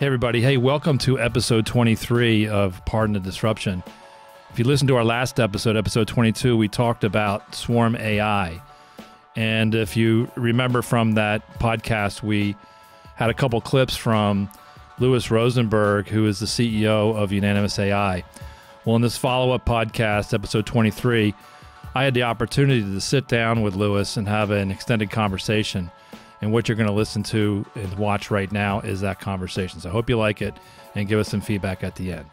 Hey, everybody. Hey, welcome to episode 23 of Pardon the Disruption. If you listen to our last episode, episode 22, we talked about Swarm AI. And if you remember from that podcast, we had a couple clips from Louis Rosenberg, who is the CEO of Unanimous AI. Well, in this follow-up podcast, episode 23, I had the opportunity to sit down with Louis and have an extended conversation. And what you're going to listen to and watch right now is that conversation. So I hope you like it and give us some feedback at the end.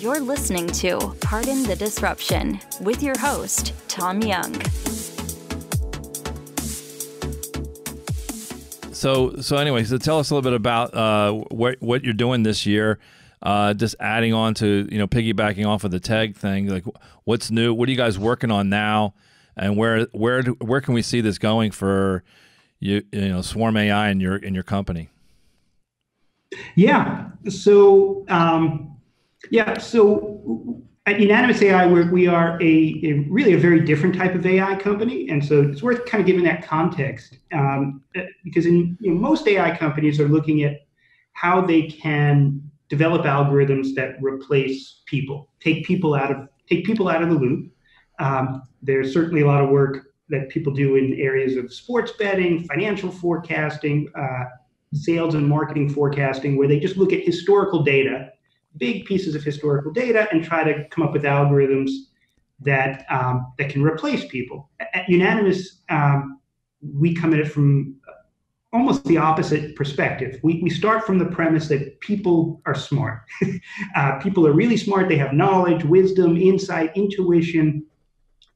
You're listening to Pardon the Disruption with your host, Tom Young. So anyway, tell us a little bit about what you're doing this year. Just adding on to, piggybacking off of the tech thing, like what's new? What are you guys working on now? And where can we see this going for Swarm AI and your company? Yeah. So so at Unanimous AI, we are a really a very different type of AI company, and so it's worth kind of giving that context because in most AI companies are looking at how they can develop algorithms that replace people, take people out of the loop. There's certainly a lot of work that people do in areas of sports betting, financial forecasting, sales and marketing forecasting, where they just look at historical data, big pieces of historical data, and try to come up with algorithms that that can replace people. At Unanimous, we come at it from almost the opposite perspective. We start from the premise that people are smart. People are really smart. They have knowledge, wisdom, insight, intuition.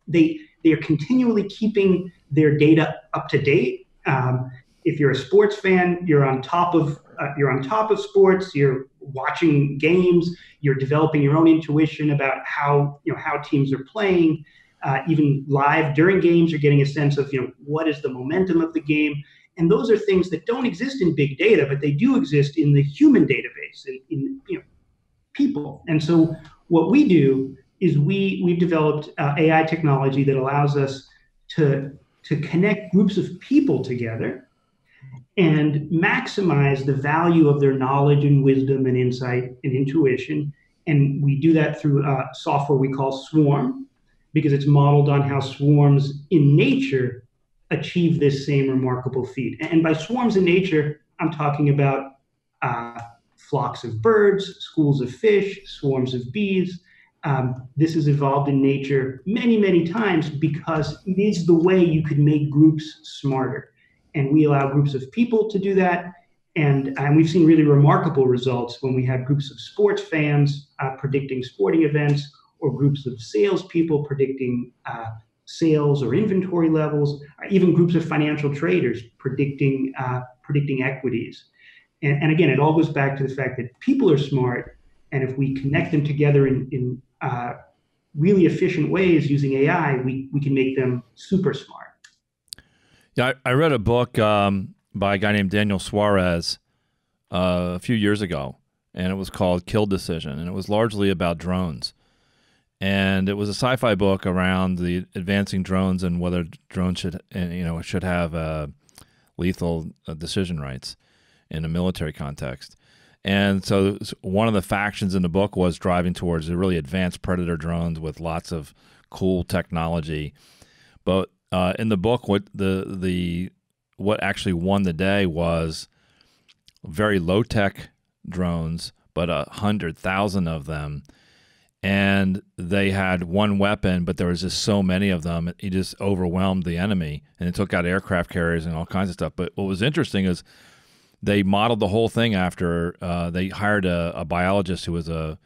They are continually keeping their data up to date. If you're a sports fan, you're on top of sports. You're watching games. You're developing your own intuition about how teams are playing. Even live during games, you're getting a sense of what is the momentum of the game. And those are things that don't exist in big data, but they do exist in the human database, in people. And so what we do is we've developed AI technology that allows us to connect groups of people together and maximize the value of their knowledge and wisdom and insight and intuition. And we do that through software we call Swarm, because it's modeled on how swarms in nature achieve this same remarkable feat. And by swarms in nature, I'm talking about flocks of birds, schools of fish, swarms of bees. This is evolved in nature many, many times because it is the way you could make groups smarter. And we allow groups of people to do that. And we've seen really remarkable results when we have groups of sports fans predicting sporting events, or groups of salespeople predicting sales or inventory levels, or even groups of financial traders predicting equities. And again, it all goes back to the fact that people are smart. And if we connect them together in really efficient ways using AI, we can make them super smart. Yeah, I read a book by a guy named Daniel Suarez a few years ago, and it was called Kill Decision, and it was largely about drones. And it was a sci-fi book around the advancing drones and whether drones should have lethal decision rights in a military context. And so one of the factions in the book was driving towards the really advanced predator drones with lots of cool technology. But in the book, what actually won the day was very low-tech drones, but 100,000 of them. And they had one weapon, but there was just so many of them. It just overwhelmed the enemy, and it took out aircraft carriers and all kinds of stuff. But what was interesting is they modeled the whole thing after they hired a biologist who was an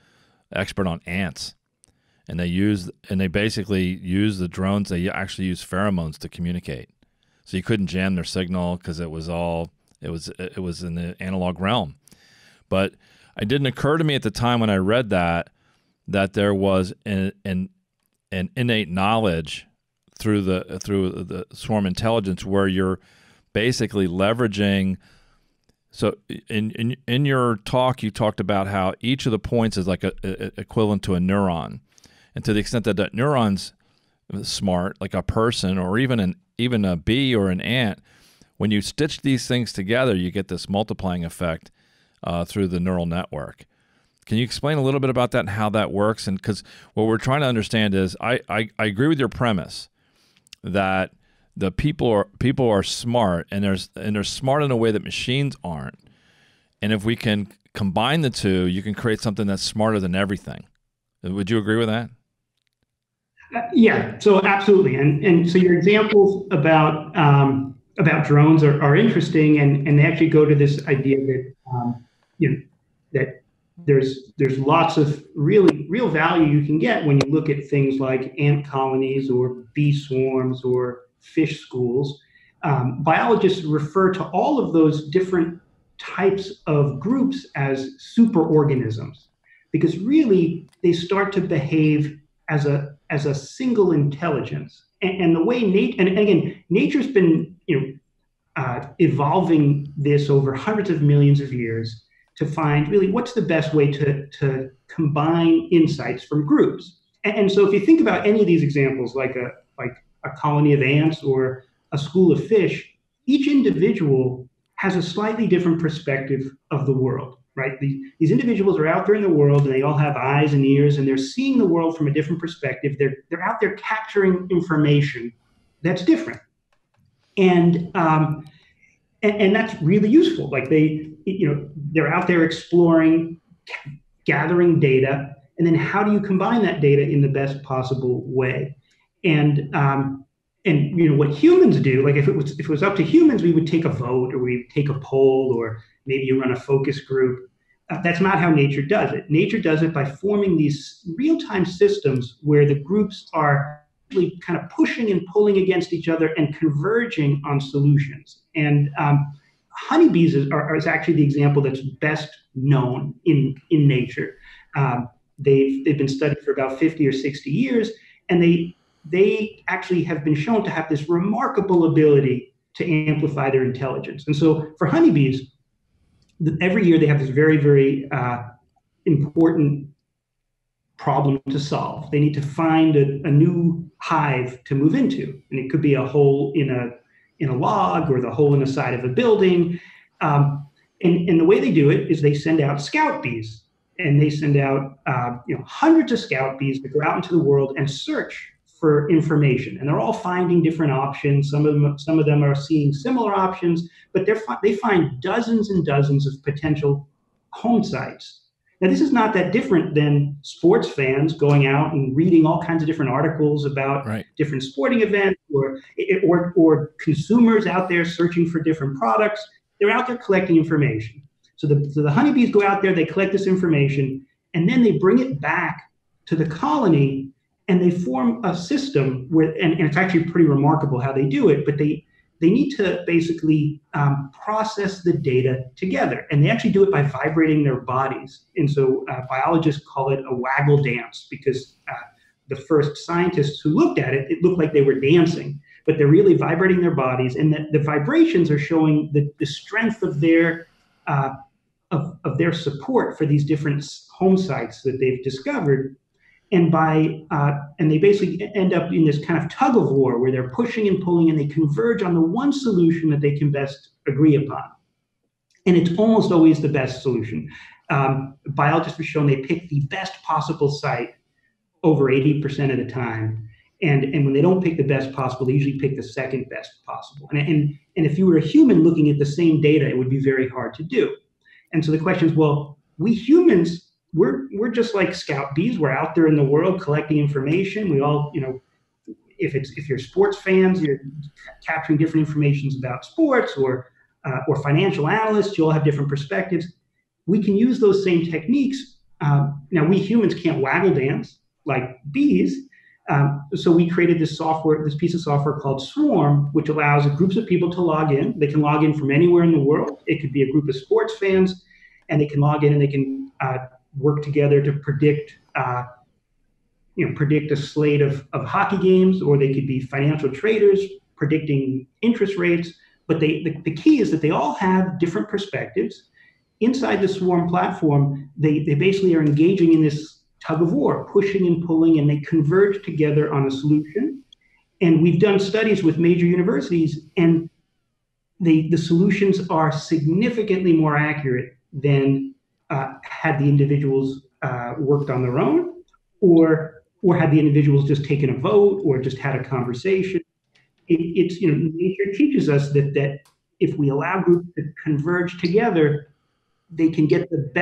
expert on ants, and they basically used the drones. They actually used pheromones to communicate, so you couldn't jam their signal because it was in the analog realm. But it didn't occur to me at the time when I read that there was an innate knowledge through the swarm intelligence where you're basically leveraging. So in your talk, you talked about how each of the points is like a equivalent to a neuron, and to the extent that that neuron's smart, like a person or even a bee or an ant, when you stitch these things together, you get this multiplying effect through the neural network. Can you explain a little bit about that and how that works? And because what we're trying to understand is, I agree with your premise that the people are smart, and they're smart in a way that machines aren't. And if we can combine the two, you can create something that's smarter than everything. Would you agree with that? Yeah, so absolutely. And so your examples about drones are interesting, and they actually go to this idea that that there's lots of real value you can get when you look at things like ant colonies or bee swarms or fish schools. Biologists refer to all of those different types of groups as superorganisms, because really they start to behave as a single intelligence. And the way nature's been evolving this over hundreds of millions of years to find really what's the best way to combine insights from groups. And so if you think about any of these examples, like a colony of ants or a school of fish, each individual has a slightly different perspective of the world, right? These individuals are out there in the world, and they all have eyes and ears, and they're seeing the world from a different perspective. They're out there capturing information that's different. And that's really useful. Like they're out there exploring, gathering data, and then how do you combine that data in the best possible way? And what humans do, like if it was up to humans, we would take a vote, or we take a poll, or maybe you run a focus group. That's not how nature does it. Nature does it by forming these real-time systems where the groups are really kind of pushing and pulling against each other and converging on solutions. And honeybees is actually the example that's best known in nature. They've been studied for about 50 or 60 years, and they actually have been shown to have this remarkable ability to amplify their intelligence. And so for honeybees, every year they have this very, very important problem to solve. They need to find a new hive to move into. And it could be a hole in a log, or the hole in the side of a building. And the way they do it is they send out scout bees. And they send out hundreds of scout bees that go out into the world and search for information, and they're all finding different options. Some of them are seeing similar options, but they find dozens and dozens of potential home sites. Now, this is not that different than sports fans going out and reading all kinds of different articles about different sporting events, or consumers out there searching for different products. They're out there collecting information. So the honeybees go out there, they collect this information, and then they bring it back to the colony. And they form a system where, and it's actually pretty remarkable how they do it, but they need to basically process the data together. And they actually do it by vibrating their bodies. And so biologists call it a waggle dance, because the first scientists who looked at it, it looked like they were dancing, but they're really vibrating their bodies. And the vibrations are showing the strength of their support for these different home sites that they've discovered. And and they basically end up in this kind of tug of war where they're pushing and pulling, and they converge on the one solution that they can best agree upon. And it's almost always the best solution. Biologists have shown they pick the best possible site over 80% of the time. And when they don't pick the best possible, they usually pick the second best possible. And if you were a human looking at the same data, it would be very hard to do. And so the question is, well, we humans, we're just like scout bees. We're out there in the world collecting information. We all, if you're sports fans, you're capturing different information about sports, or financial analysts, you all have different perspectives. We can use those same techniques. Now, we humans can't waggle dance like bees. So we created this piece of software called Swarm, which allows groups of people to log in. They can log in from anywhere in the world. It could be a group of sports fans, and they can log in and they can work together to predict a slate of hockey games, or they could be financial traders predicting interest rates. But the key is that they all have different perspectives. Inside the Swarm platform, they basically are engaging in this tug of war, pushing and pulling, and they converge together on a solution. And we've done studies with major universities, and the solutions are significantly more accurate than had the individuals worked on their own, or had the individuals just taken a vote or just had a conversation. It's nature teaches us that if we allow groups to converge together, they can get the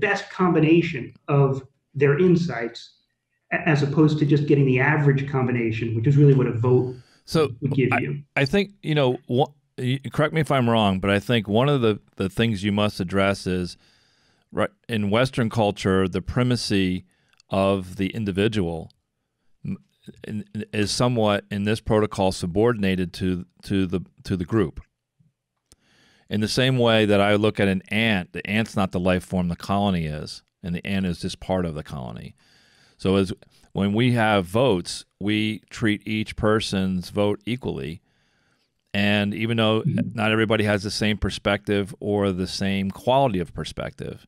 best combination of their insights, as opposed to just getting the average combination, which is really what a vote would give you. I think correct me if I'm wrong, but I think one of the things you must address is, right, in Western culture, the primacy of the individual is somewhat in this protocol subordinated to the group. In the same way that I look at an ant, the ant's not the life form, the colony is, and the ant is just part of the colony. So when we have votes, we treat each person's vote equally. And even though not everybody has the same perspective or the same quality of perspective,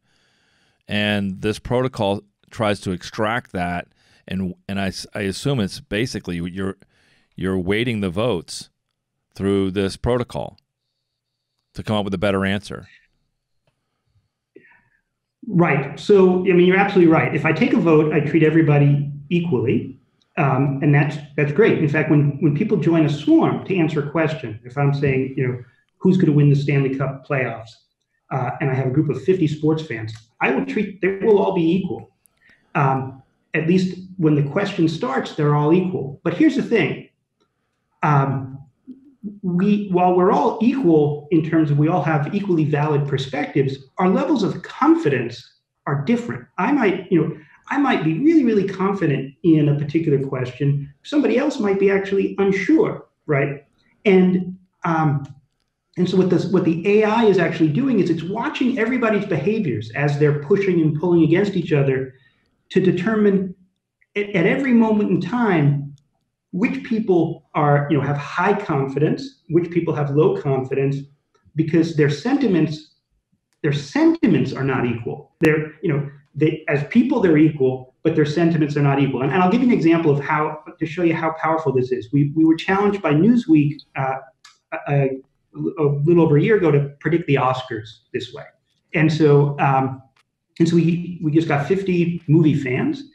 and this protocol tries to extract that, and I assume it's basically you're weighting the votes through this protocol to come up with a better answer. Right. So, I mean, you're absolutely right. If I take a vote, I treat everybody equally. And that's great. In fact, when people join a swarm to answer a question, if I'm saying, who's going to win the Stanley Cup playoffs, and I have a group of 50 sports fans, they will all be equal. At least when the question starts, they're all equal. But here's the thing. While we're all equal in terms of we all have equally valid perspectives, our levels of confidence are different. I might be really, really confident in a particular question. Somebody else might be actually unsure, right? And so what the AI is actually doing is it's watching everybody's behaviors as they're pushing and pulling against each other to determine at every moment in time which people are, have high confidence, which people have low confidence, because their sentiments are not equal. They, as people, they're equal, but their sentiments are not equal. And I'll give you an example of to show you how powerful this is. We were challenged by Newsweek a little over a year ago to predict the Oscars this way. And so we just got 50 movie fans,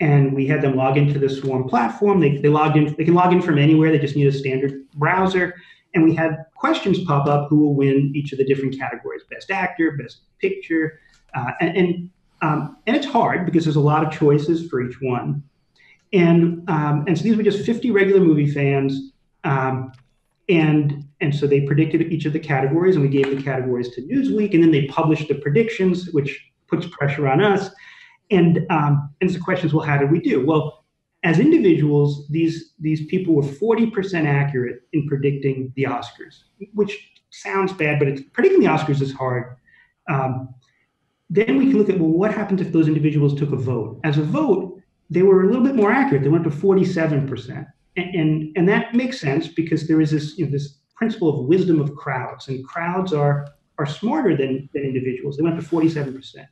and we had them log into the Swarm platform. They logged in. They can log in from anywhere. They just need a standard browser. And we had questions pop up: who will win each of the different categories? Best actor, best picture, and it's hard because there's a lot of choices for each one. And so these were just 50 regular movie fans. And so they predicted each of the categories, and we gave the categories to Newsweek, and then they published the predictions, which puts pressure on us. And so the question is, well, how did we do? Well, as individuals, these people were 40% accurate in predicting the Oscars, which sounds bad, but predicting the Oscars is hard. Then we can look at, well, what happens if those individuals took a vote? As a vote, they were a little bit more accurate. They went up to 47%. And that makes sense because there is this, this principle of wisdom of crowds, and crowds are smarter than individuals. They went up to 47%.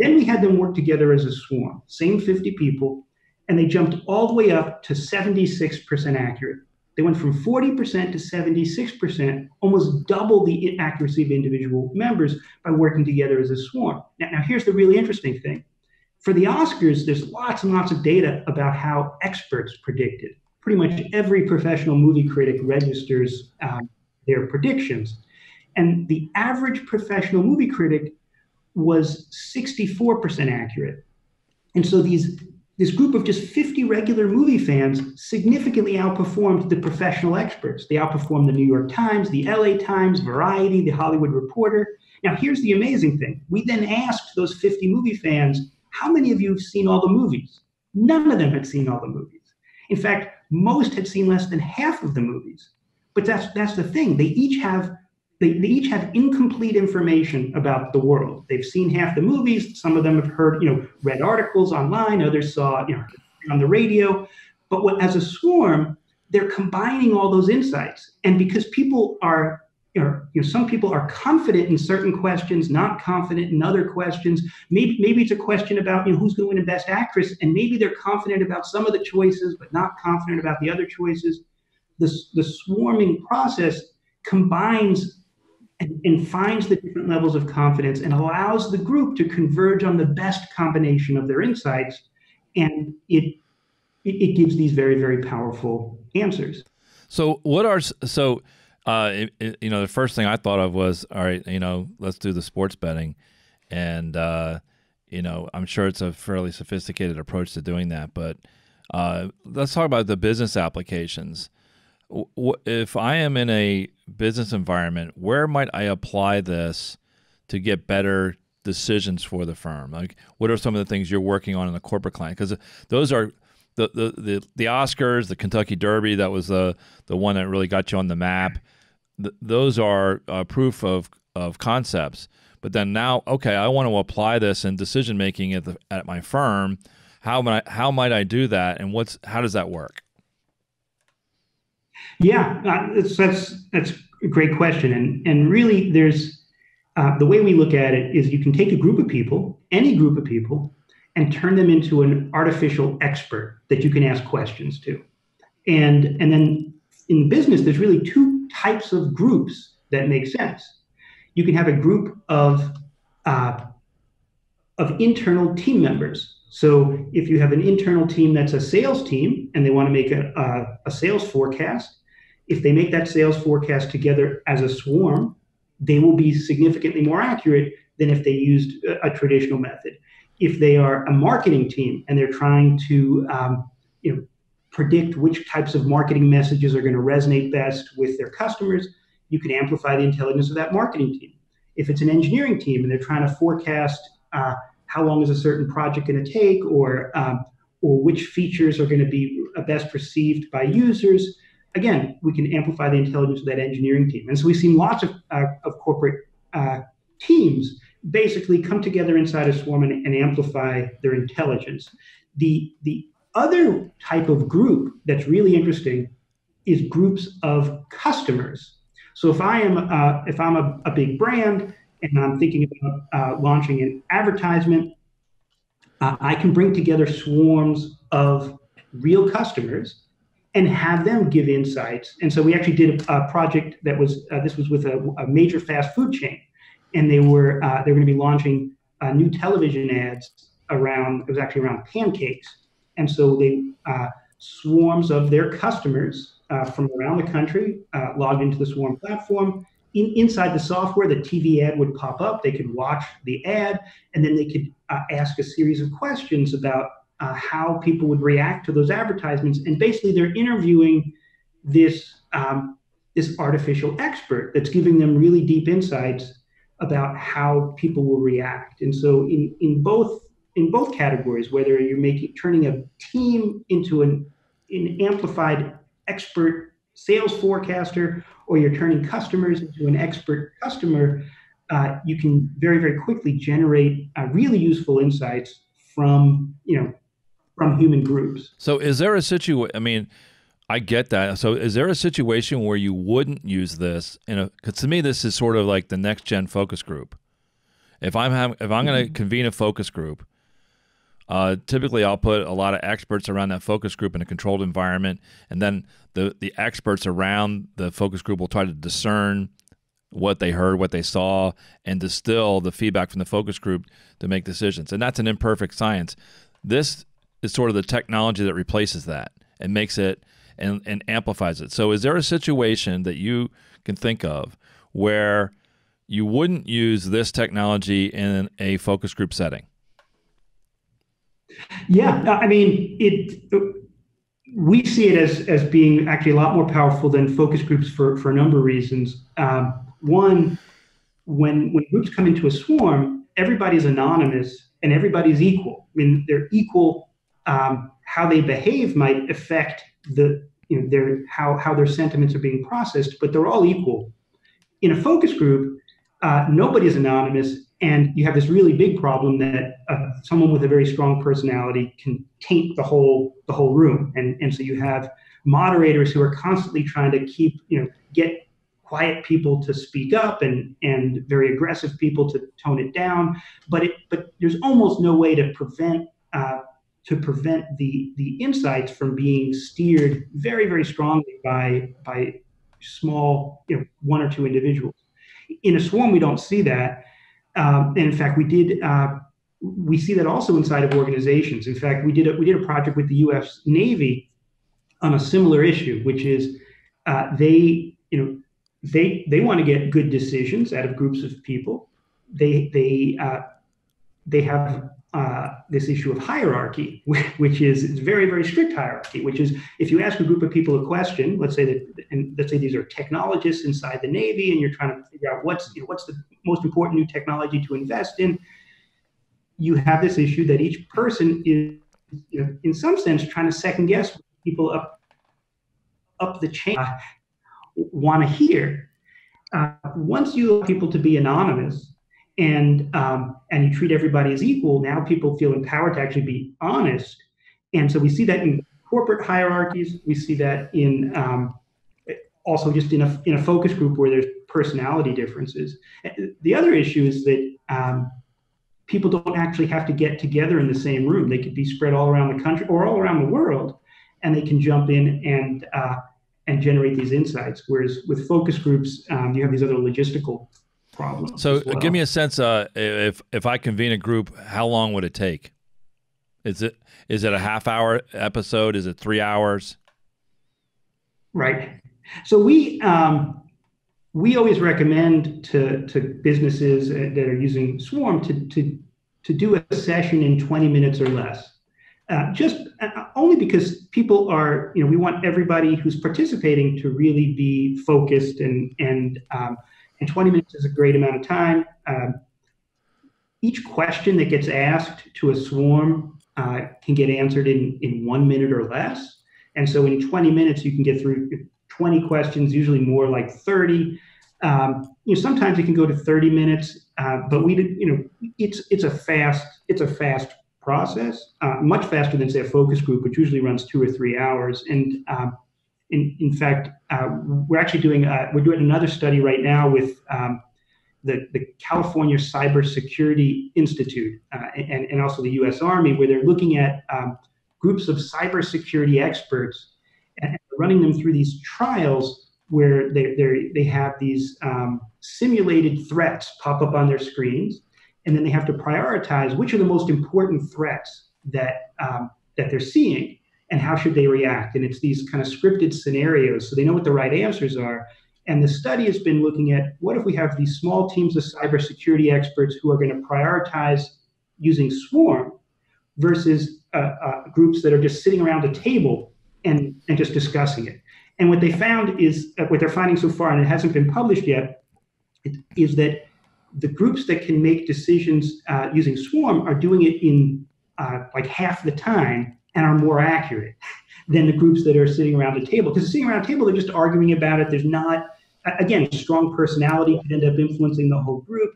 Then we had them work together as a swarm, same 50 people, and they jumped all the way up to 76% accurate. They went from 40% to 76%, almost double the accuracy of individual members by working together as a swarm. Now, here's the really interesting thing. For the Oscars, there's lots and lots of data about how experts predicted. Pretty much every professional movie critic registers their predictions. And the average professional movie critic was 64% accurate. And so this group of just 50 regular movie fans significantly outperformed the professional experts. They outperformed the New York Times, the LA Times, Variety, the Hollywood Reporter. Now, here's the amazing thing. We then asked those 50 movie fans, how many of you have seen all the movies? None of them had seen all the movies. In fact, most had seen less than half of the movies. But that's the thing. They each have incomplete information about the world. They've seen half the movies. Some of them have heard, read articles online. Others saw, on the radio. But as a swarm, they're combining all those insights. And because people are, some people are confident in certain questions, not confident in other questions. Maybe it's a question about, who's going to win a Best Actress, and maybe they're confident about some of the choices, but not confident about the other choices. The swarming process combines and finds the different levels of confidence and allows the group to converge on the best combination of their insights. And it gives these very, very powerful answers. So what are, so, you know, the first thing I thought of was, all right, you know, let's do the sports betting. And, you know, I'm sure it's a fairly sophisticated approach to doing that, but let's talk about the business applications. If I am in a business environment, where might I apply this to get better decisions for the firm? Like, what are some of the things you're working on in the corporate client? Because those are the Oscars, the Kentucky Derby, that was the one that really got you on the map. Those are proof of concepts. But then now, okay, I want to apply this in decision making at my firm. How might I do that, and how does that work? Yeah, that's a great question, and really, there's the way we look at it is you can take a group of people, any group of people, and turn them into an artificial expert that you can ask questions to, and then in business, there's really two types of groups that make sense. You can have a group of internal team members. So if you have an internal team that's a sales team and they want to make a sales forecast, if they make that sales forecast together as a swarm, they will be significantly more accurate than if they used a traditional method. If they are a marketing team and they're trying to you know, predict which types of marketing messages are going to resonate best with their customers, you can amplify the intelligence of that marketing team. If it's an engineering team and they're trying to forecast how long is a certain project going to take, or which features are going to be best perceived by users, again, we can amplify the intelligence of that engineering team. And so we've seen lots of corporate teams basically come together inside a swarm and amplify their intelligence. The other type of group that's really interesting is groups of customers. So if I'm a big brand, and I'm thinking about launching an advertisement, I can bring together swarms of real customers and have them give insights. And so we actually did a project that was, this was with a major fast food chain, and they were going to be launching new television ads around, it was actually around pancakes. And so they, swarms of their customers from around the country logged into the Swarm platform. Inside the software, the TV ad would pop up. They could watch the ad, and then they could ask a series of questions about how people would react to those advertisements. And basically, they're interviewing this this artificial expert that's giving them really deep insights about how people will react. And so, in both categories, whether you're turning a team into an amplified expert sales forecaster, or you're turning customers into an expert customer, you can very, very quickly generate really useful insights from human groups. So is there a situation, I mean, I get that. So is there a situation where you wouldn't use this? Because to me, this is sort of like the next gen focus group. If I'm going to convene a focus group, typically I'll put a lot of experts around that focus group in a controlled environment, and then the experts around the focus group will try to discern what they heard, what they saw, and distill the feedback from the focus group to make decisions. And that's an imperfect science. This is sort of the technology that replaces that and makes it and amplifies it. So is there a situation that you can think of where you wouldn't use this technology in a focus group setting? Yeah, I mean, we see it as being actually a lot more powerful than focus groups for a number of reasons. One, when groups come into a swarm, everybody's anonymous and everybody's equal. I mean, they're equal. How they behave might affect how their sentiments are being processed, but they're all equal. In a focus group, nobody's anonymous. And you have this really big problem that someone with a very strong personality can taint the whole room, and so you have moderators who are constantly trying to get quiet people to speak up and very aggressive people to tone it down. But there's almost no way to prevent the insights from being steered very, very strongly by small, one or two individuals. In a swarm, we don't see that. And in fact, we see that also inside of organizations. In fact, we did a project with the U.S. Navy on a similar issue, which is they want to get good decisions out of groups of people. They have this issue of hierarchy, which is it's very, very strict hierarchy, which is if you ask a group of people a question, let's say these are technologists inside the Navy, and you're trying to figure out what's the most important new technology to invest in, you have this issue that each person is, in some sense, trying to second guess people up the chain want to hear. Once you allow people to be anonymous, and you treat everybody as equal, now people feel empowered to actually be honest. And so we see that in corporate hierarchies. We see that in also just in a focus group where there's personality differences. The other issue is that people don't actually have to get together in the same room. They could be spread all around the country or all around the world, and they can jump in and generate these insights. Whereas with focus groups, you have these other logistical problem. So well, give me a sense, if I convene a group, how long would it take? Is it a half-hour episode? Is it 3 hours? Right. So we always recommend to businesses that are using Swarm to do a session in 20 minutes or less. Only because people are, we want everybody who's participating to really be focused and 20 minutes is a great amount of time. Each question that gets asked to a swarm can get answered in 1 minute or less. And so in 20 minutes, you can get through 20 questions, usually more like 30. Sometimes it can go to 30 minutes, but it's a fast process, much faster than say a focus group, which usually runs 2 or 3 hours. And In fact, we're actually doing another study right now with the California Cybersecurity Institute and also the U.S. Army, where they're looking at groups of cybersecurity experts and running them through these trials where they have these simulated threats pop up on their screens, and then they have to prioritize which are the most important threats that they're seeing. And how should they react? And it's these kind of scripted scenarios, so they know what the right answers are. And the study has been looking at what if we have these small teams of cybersecurity experts who are going to prioritize using Swarm versus groups that are just sitting around a table and just discussing it. And what they found is, what they're finding so far, and it hasn't been published yet, is that the groups that can make decisions using Swarm are doing it in like half the time, and are more accurate than the groups that are sitting around a table. Because sitting around a table, they're just arguing about it. There's not, again, strong personality could end up influencing the whole group.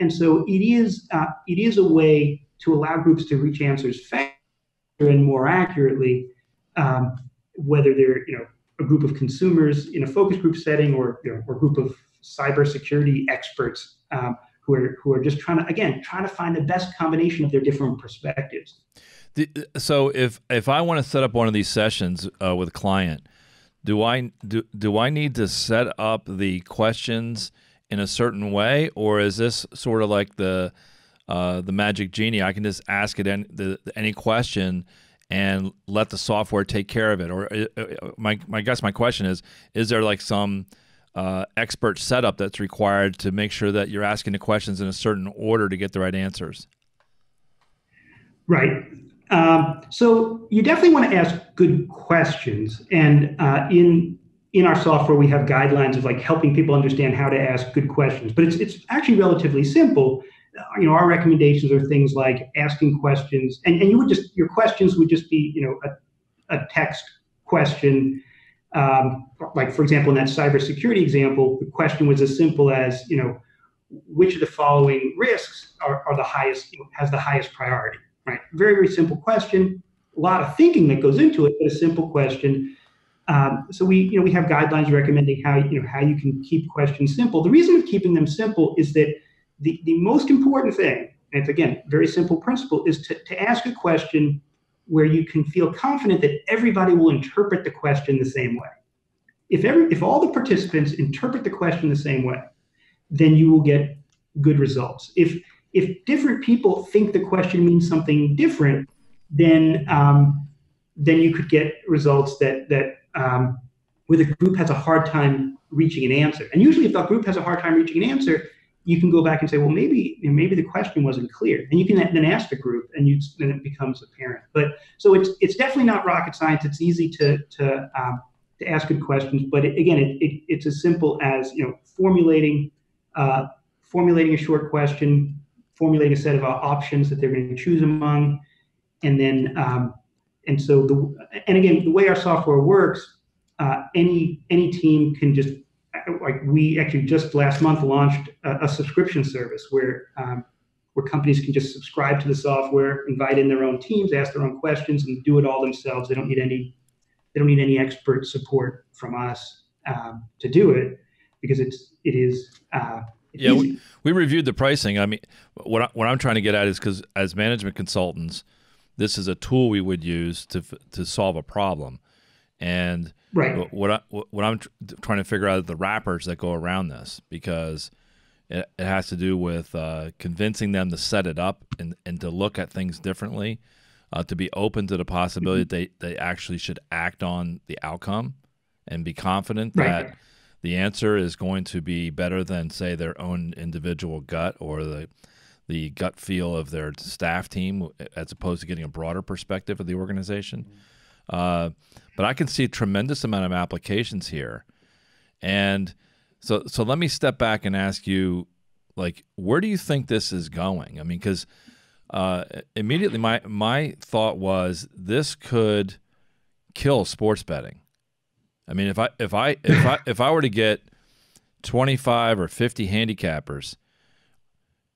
And so it is a way to allow groups to reach answers faster and more accurately, whether they're a group of consumers in a focus group setting or a group of cybersecurity experts who are just trying to find the best combination of their different perspectives. So if I want to set up one of these sessions with a client, do I need to set up the questions in a certain way, or is this sort of like the magic genie? I can just ask it any question and let the software take care of it. Or my question is there like some expert setup that's required to make sure that you're asking the questions in a certain order to get the right answers? Right. So you definitely want to ask good questions, and in our software we have guidelines of like helping people understand how to ask good questions. But it's actually relatively simple. Our recommendations are things like asking questions, and your questions would just be a text question. Like for example, in that cybersecurity example, the question was as simple as which of the following risks are the highest has the highest priority. Right. Very, very simple question. A lot of thinking that goes into it, but a simple question. So we have guidelines recommending how you can keep questions simple. The reason of keeping them simple is that the most important thing, and it's again very simple principle, is to ask a question where you can feel confident that everybody will interpret the question the same way. If all the participants interpret the question the same way, then you will get good results. If different people think the question means something different, then you could get results that where the group has a hard time reaching an answer. And usually, if that group has a hard time reaching an answer, you can go back and say, well, maybe the question wasn't clear, and you can then ask the group, and then it becomes apparent. But so it's definitely not rocket science. It's easy to ask good questions, but it's as simple as formulating a short question, formulating a set of options that they're going to choose among, and then the way our software works, any team can just. Like we actually just last month launched a subscription service where companies can just subscribe to the software, invite in their own teams, ask their own questions, and do it all themselves. They don't need any expert support from us to do it, because it is. Yeah, we reviewed the pricing. I mean, what I'm trying to get at is, because as management consultants, this is a tool we would use to solve a problem, and. Right. What I'm trying to figure out is the wrappers that go around this, because it has to do with convincing them to set it up and to look at things differently, to be open to the possibility that they actually should act on the outcome and be confident that the answer is going to be better than, say, their own individual gut or the gut feel of their staff team, as opposed to getting a broader perspective of the organization. But I can see a tremendous amount of applications here. And so let me step back and ask you, like, where do you think this is going? I mean, because immediately my thought was, this could kill sports betting. I mean, if I were to get 25 or 50 handicappers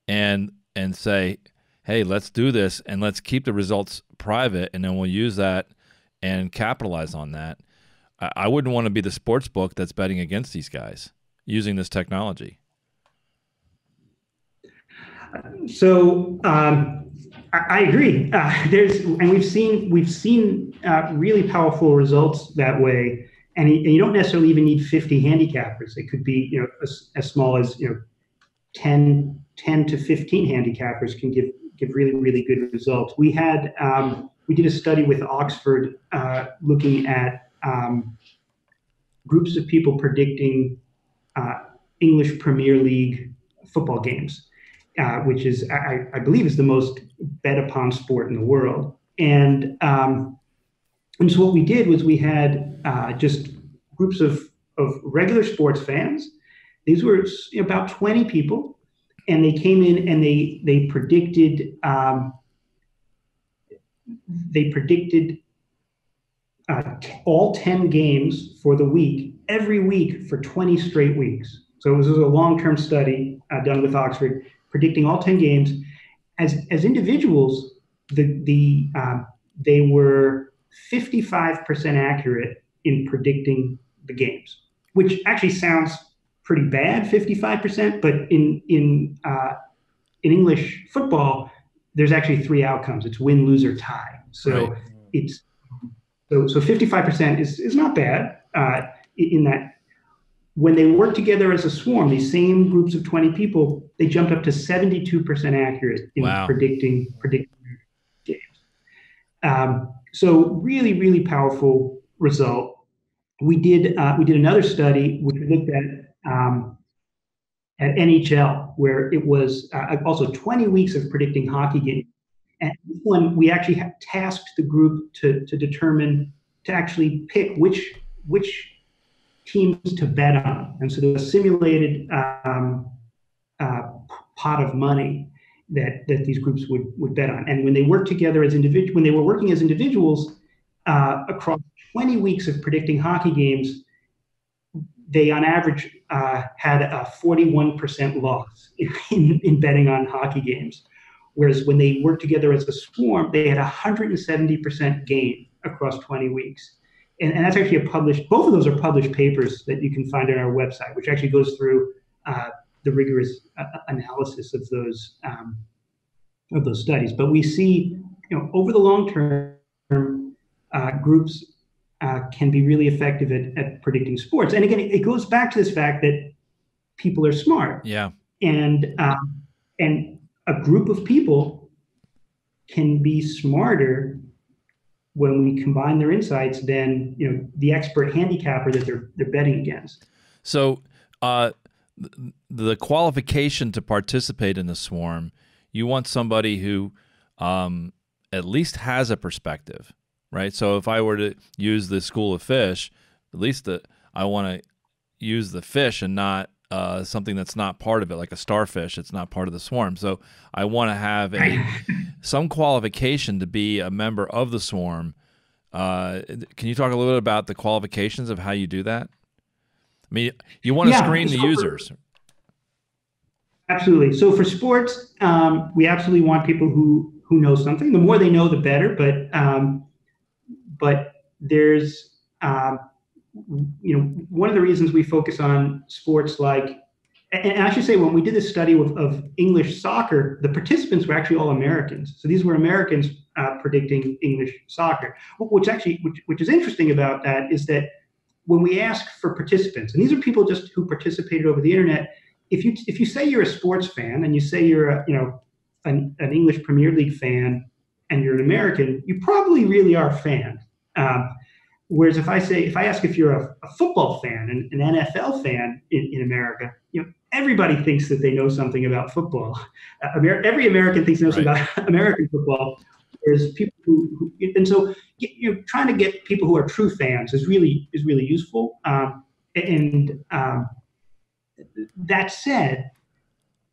and say, hey, let's do this and let's keep the results private, and then we'll use that and capitalize on that, I wouldn't want to be the sports book that's betting against these guys using this technology. So I agree. We've seen really powerful results that way, and you don't necessarily even need 50 handicappers. It could be as small as 10 to 15 handicappers can give really good results. We had. We did a study with Oxford looking at groups of people predicting English Premier League football games, which is, I believe, is the most bet upon sport in the world. And so what we did was we had just groups of regular sports fans. These were about 20 people, and they came in and they predicted. They predicted all 10 games for the week, every week for 20 straight weeks. So it was a long-term study done with Oxford, predicting all 10 games. As individuals, they were 55% accurate in predicting the games, which actually sounds pretty bad, 55%. But in English football, there's actually three outcomes. It's win, lose, or tie. So it's 55% is not bad in that. When they work together as a swarm, these same groups of 20 people, they jumped up to 72% accurate in predicting games. So really powerful result. We did another study which looked at NHL, where it was also 20 weeks of predicting hockey games. And this one, we actually tasked the group to actually pick which teams to bet on. And so there was a simulated pot of money that these groups would bet on. And when they worked together as individuals, when they were working as individuals across 20 weeks of predicting hockey games, they on average had a 41% loss in betting on hockey games. Whereas when they worked together as a swarm, they had a 170% gain across 20 weeks. And that's actually both of those are published papers that you can find on our website, which actually goes through the rigorous analysis of those studies. But we see, over the long term, groups can be really effective at predicting sports. And again, it goes back to this fact that people are smart. Yeah. And a group of people can be smarter when we combine their insights than, you know, the expert handicapper that they're betting against. So the qualification to participate in the Swarm, you want somebody who at least has a perspective, right? So if I were to use the school of fish, at least I want to use the fish and not something that's not part of it, like a starfish. It's not part of the Swarm. So I want to have some qualification to be a member of the Swarm. Can you talk a little bit about the qualifications of how you do that? I mean, you want to screen the users. Absolutely. So for sports, we absolutely want people who know something. The more they know, the better. But there's you know, one of the reasons we focus on sports, like, and I should say, when we did this study of English soccer, the participants were actually all Americans. So these were Americans predicting English soccer, which is interesting about that is that when we ask for participants, and these are people just who participated over the internet, if you say you're a sports fan and you say you're a, you know, an English Premier League fan and you're an American, you probably really are a fan. Whereas if I ask if you're a football fan and an NFL fan in America, you know, everybody thinks that they know something about football. Every American thinks they know something about American football. There's people and so you know, trying to get people who are true fans is really useful. That said,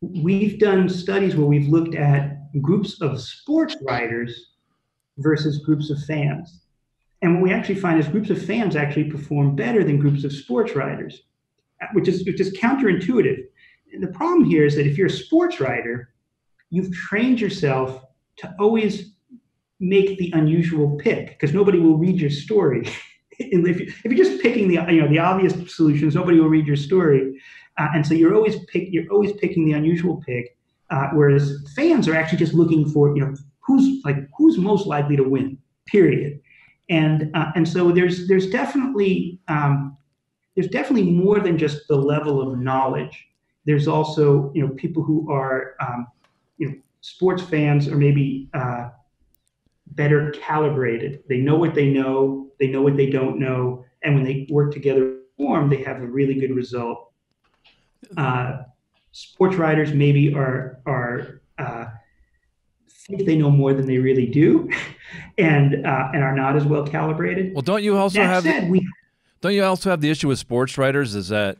we've done studies where we've looked at groups of sports writers versus groups of fans. And what we actually find is groups of fans actually perform better than groups of sports writers, which is counterintuitive. And the problem here is that if you're a sports writer, you've trained yourself to always make the unusual pick because nobody will read your story. And if you're just picking the obvious solutions, nobody will read your story, and so you're always picking the unusual pick. Whereas fans are actually just looking for, you know, who's most likely to win. Period. And so there's definitely more than just the level of knowledge. There's also, you know, people who are you know, sports fans are maybe better calibrated. They know what they know. They know what they don't know. And when they work together, they have a really good result. Sports writers maybe are think they know more than they really do, and are not as well calibrated. Well, don't you also have the issue with sports writers is that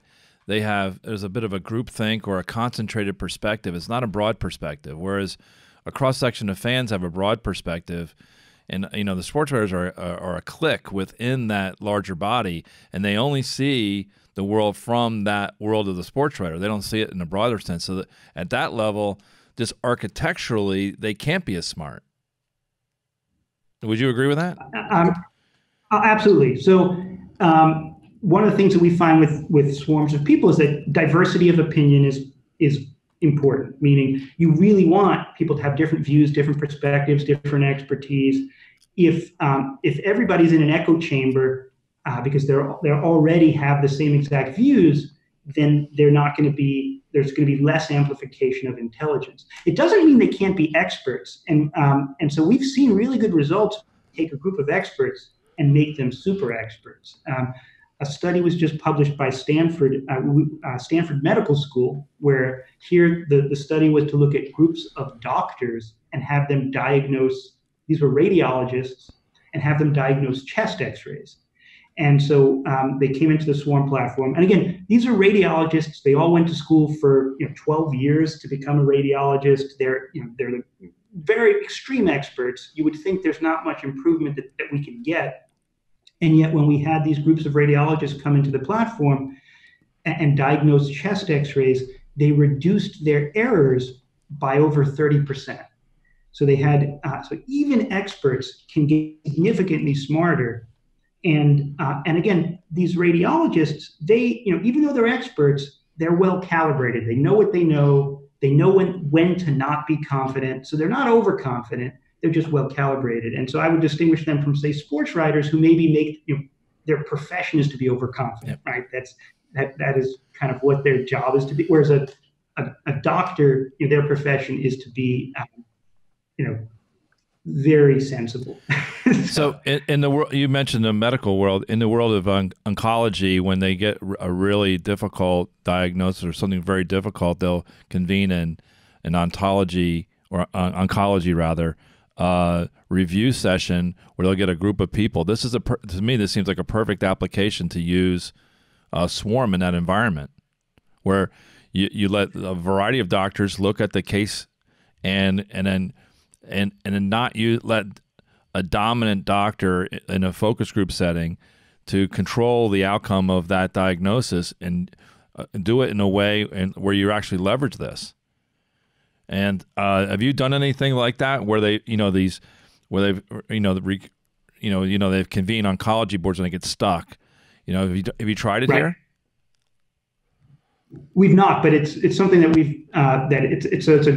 there's a bit of a groupthink or a concentrated perspective. It's not a broad perspective, whereas a cross section of fans have a broad perspective, and you know the sports writers are a clique within that larger body, and they only see the world from that world of the sports writer. They don't see it in a broader sense. So that at that level, just architecturally, they can't be as smart. Would you agree with that? Absolutely. So one of the things that we find with swarms of people is that diversity of opinion is important, meaning you really want people to have different views, different perspectives, different expertise. If everybody's in an echo chamber because they already have the same exact views, then there's going to be less amplification of intelligence. It doesn't mean they can't be experts. And so we've seen really good results. Take a group of experts and make them super experts. A study was just published by Stanford Medical School, where here the study was to look at groups of doctors and have them diagnose, these were radiologists, and have them diagnose chest x-rays. And so they came into the Swarm platform. And again, these are radiologists. They all went to school for, you know, 12 years to become a radiologist. They're very extreme experts. You would think there's not much improvement that we can get. And yet when we had these groups of radiologists come into the platform and diagnose chest x-rays, they reduced their errors by over 30%. So they had, so even experts can get significantly smarter. And again, these radiologists, even though they're experts, they're well calibrated. They know what they know. They know when to not be confident. So they're not overconfident. They're just well calibrated. And so I would distinguish them from, say, sports writers who maybe make, you know, their profession is to be overconfident, right? That's that is kind of what their job is to be. Whereas a doctor, you know, their profession is to be, you know, very sensible. So in the world, you mentioned the medical world, in the world of oncology, when they get a really difficult diagnosis or something very difficult, they'll convene an ontology or oncology rather, review session where they'll get a group of people. This is to me, this seems like a perfect application to use Swarm in that environment where you let a variety of doctors look at the case and then not let a dominant doctor in a focus group setting to control the outcome of that diagnosis, and do it in a way where you actually leverage this. And have you done anything like that where they, you know, these, where they've, they've convened oncology boards and they get stuck? You know, have you tried it here? We've not, but it's something that we've it's a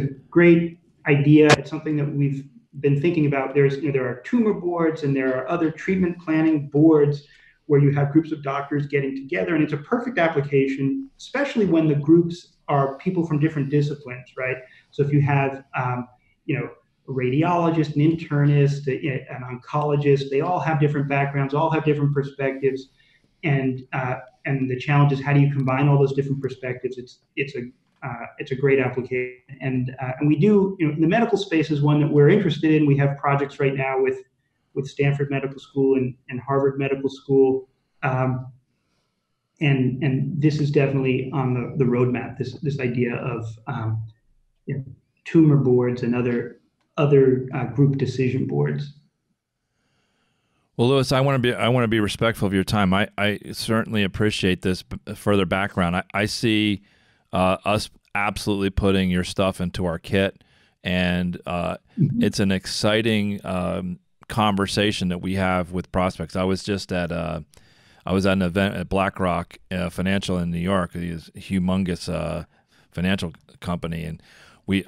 great idea. It's something that we've been thinking about. There's, you know, there are tumor boards and there are other treatment planning boards where you have groups of doctors getting together, and it's a perfect application, especially when the groups are people from different disciplines, right? So if you have, you know, a radiologist, an internist, an oncologist, they all have different backgrounds, all have different perspectives, and the challenge is how do you combine all those different perspectives? It's a great application, and we do, you know, the medical space is one that we're interested in. We have projects right now with Stanford Medical School and Harvard Medical School, and this is definitely on the roadmap. This idea of you know, tumor boards and other group decision boards. Well, Louis, I want to be respectful of your time. I certainly appreciate this further background. I see. Us absolutely putting your stuff into our kit, and it's an exciting conversation that we have with prospects. I was just at I was at an event at BlackRock Financial in New York, this humongous financial company, and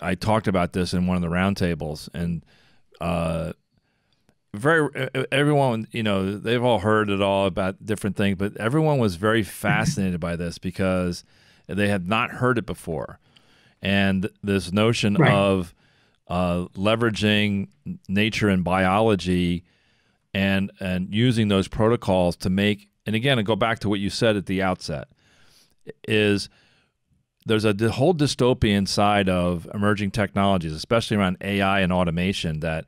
I talked about this in one of the roundtables, and everyone, you know, they've all heard it all about different things, but everyone was very fascinated by this because they had not heard it before. And this notion of leveraging nature and biology and using those protocols to make, and again, I go back to what you said at the outset, is there's a whole dystopian side of emerging technologies, especially around AI and automation, that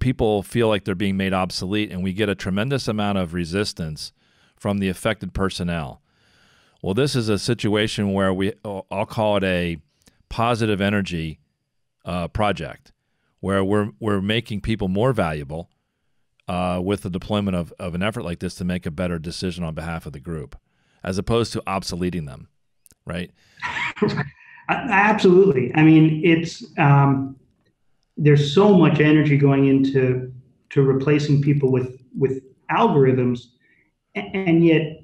people feel like they're being made obsolete, and we get a tremendous amount of resistance from the affected personnel. Well, this is a situation where I'll call it a positive energy project, where we're making people more valuable with the deployment of an effort like this to make a better decision on behalf of the group, as opposed to obsoleting them, right? Absolutely. I mean, it's there's so much energy going into replacing people with algorithms, and yet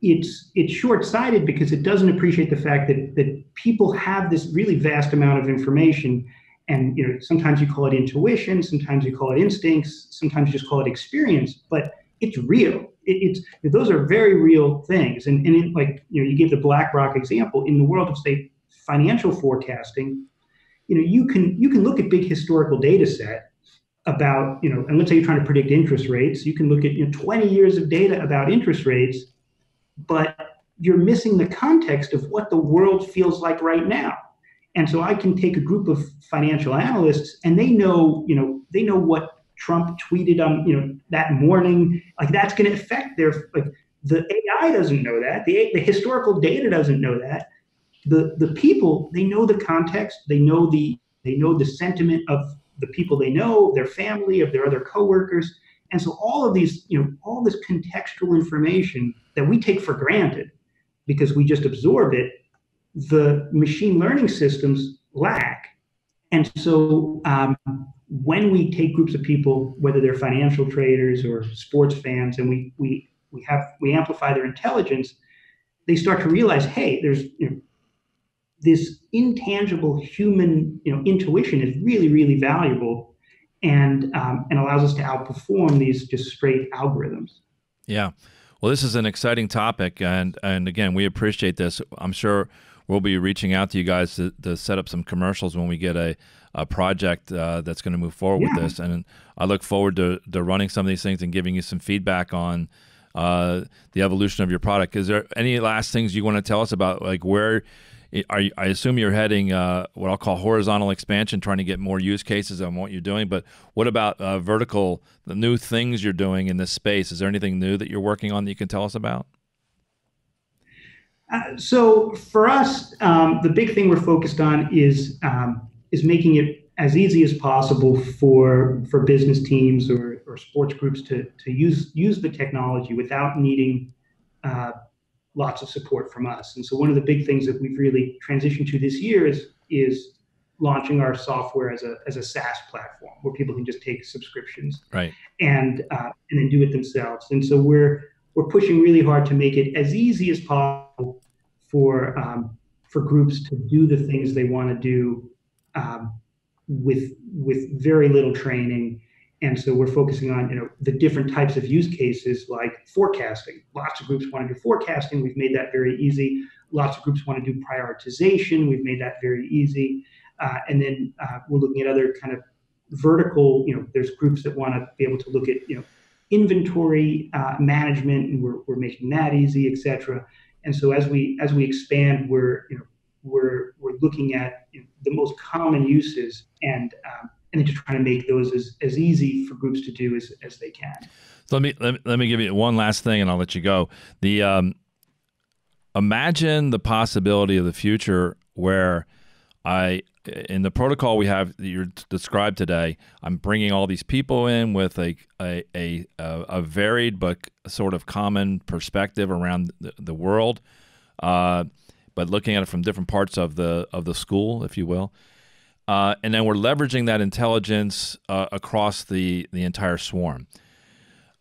it's short-sighted because it doesn't appreciate the fact that people have this really vast amount of information, and, you know, sometimes you call it intuition, sometimes you call it instincts, sometimes you just call it experience, but it's real. Those are very real things. And like, you know, you give the BlackRock example, in the world of, say, financial forecasting, you know, you can look at big historical data set about, you know, and let's say you're trying to predict interest rates, you can look at, you know, 20 years of data about interest rates, but you're missing the context of what the world feels like right now. And so I can take a group of financial analysts, and they know, you know, they know what Trump tweeted on, you know, that morning, like that's going to affect their, like, the AI doesn't know that, the historical data doesn't know that. The people, they know the context, they know the sentiment of the people they know, their family, of their other coworkers. And so all of these, you know, all this contextual information that we take for granted because we just absorb it, the machine learning systems lack. And so when we take groups of people, whether they're financial traders or sports fans, and we amplify their intelligence, they start to realize, hey, there's, you know, this intangible human, you know, intuition is really, really valuable, and allows us to outperform these just straight algorithms. Yeah. Well, this is an exciting topic, and again, we appreciate this. I'm sure we'll be reaching out to you guys to set up some commercials when we get a project that's going to move forward with this. And I look forward to running some of these things and giving you some feedback on the evolution of your product. Is there any last things you want to tell us about, like where are you, I assume you're heading what I'll call horizontal expansion, trying to get more use cases on what you're doing, but what about vertical, the new things you're doing in this space? Is there anything new that you're working on that you can tell us about? So for us, the big thing we're focused on is making it as easy as possible for business teams or sports groups to use the technology without needing lots of support from us. And so one of the big things that we've really transitioned to this year is launching our software as a SaaS platform where people can just take subscriptions, right, and then do it themselves. And so we're pushing really hard to make it as easy as possible for groups to do the things they want to do with very little training. And so we're focusing on, you know, the different types of use cases like forecasting. Lots of groups want to do forecasting. We've made that very easy. Lots of groups want to do prioritization. We've made that very easy. And then we're looking at other kind of vertical, you know, there's groups that want to be able to look at, you know, inventory management, and we're making that easy, et cetera. And so as we expand, we're looking at, you know, the most common uses and then just trying to make those as easy for groups to do as they can. So let me give you one last thing, and I'll let you go. The imagine the possibility of the future where in the protocol we have that you described today, I'm bringing all these people in with a varied but sort of common perspective around the world, but looking at it from different parts of the school, if you will, and then we're leveraging that intelligence across the entire swarm.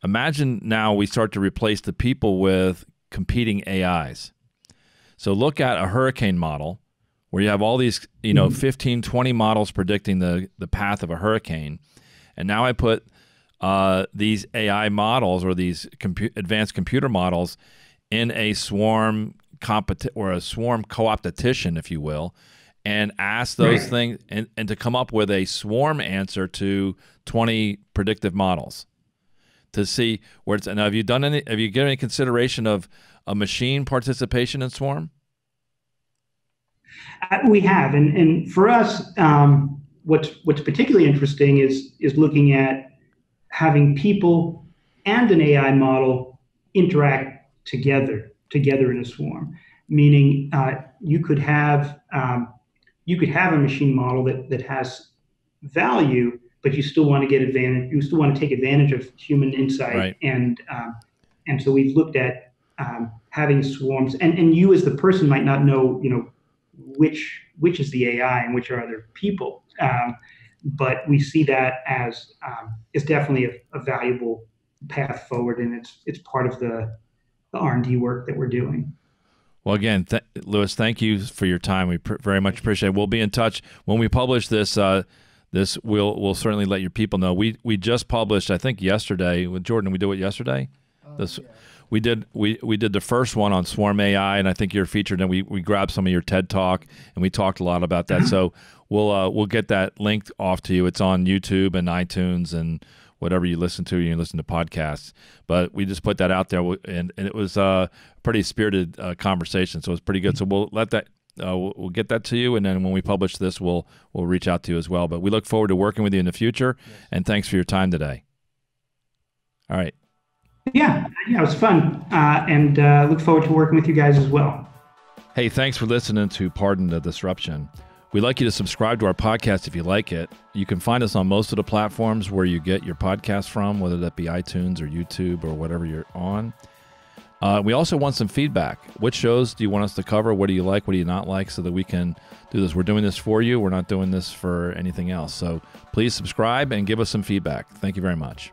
Imagine now we start to replace the people with competing AIs. So look at a hurricane model, where you have all these, you know, 15, 20 models predicting the path of a hurricane. And now I put these AI models or these advanced computer models in a swarm co-opetition, if you will, and ask those things and to come up with a swarm answer to 20 predictive models to see where it's. Now, have you given any consideration of a machine participation in swarm? We have, and for us, what's particularly interesting is looking at having people and an AI model interact together in a swarm. Meaning, you could have a machine model that has value, but you still want to get advantage. You still want to take advantage of human insight, right. And so we've looked at having swarms, and you as the person might not know, you know, which is the AI and which are other people, but we see that as it's definitely a valuable path forward, and it's part of the R&D work that we're doing. Well, again, Louis, thank you for your time. We very much appreciate it. We'll be in touch when we publish this. We'll certainly let your people know. We just published, I think, yesterday with Jordan. We do it yesterday. We did the first one on Swarm AI, and I think you're featured, and we grabbed some of your TED Talk, and we talked a lot about that. So we'll get that linked off to you. It's on YouTube and iTunes and whatever you listen to. You can listen to podcasts, but we just put that out there, and it was a pretty spirited conversation, so it was pretty good. So we'll let that we'll get that to you, and then when we publish this, we'll reach out to you as well. But we look forward to working with you in the future, and thanks for your time today. All right. Yeah, it was fun, and look forward to working with you guys as well. Hey, thanks for listening to Pardon the Disruption. We'd like you to subscribe to our podcast if you like it. You can find us on most of the platforms where you get your podcast from, whether that be iTunes or YouTube or whatever you're on. We also want some feedback. What shows do you want us to cover? What do you like? What do you not like? So that we can do this. We're doing this for you. We're not doing this for anything else. So please subscribe and give us some feedback. Thank you very much.